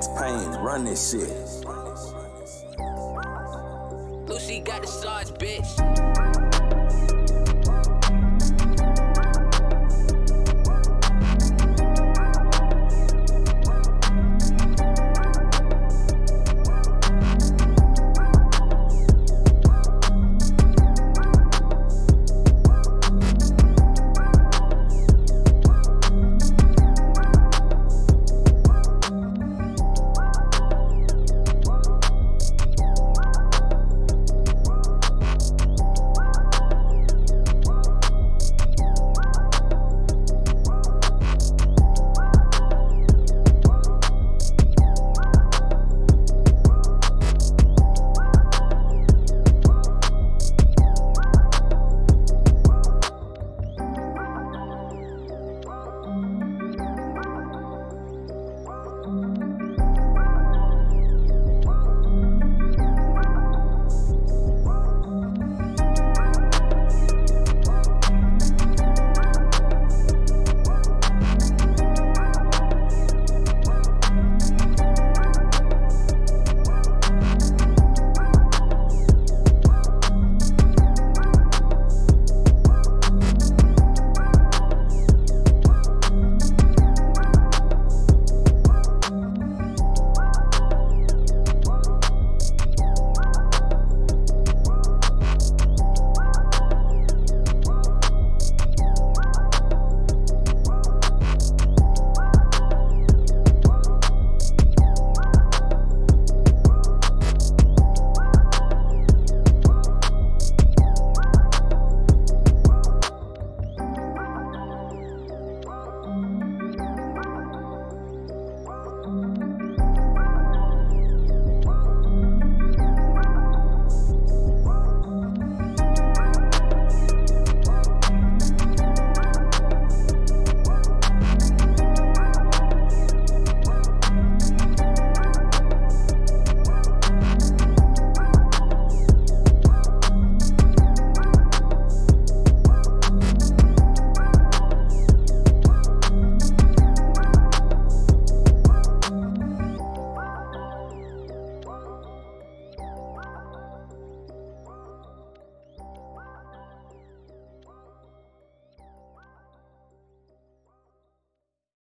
Max Payne, run this shit. Lucy got the sauce, bitch.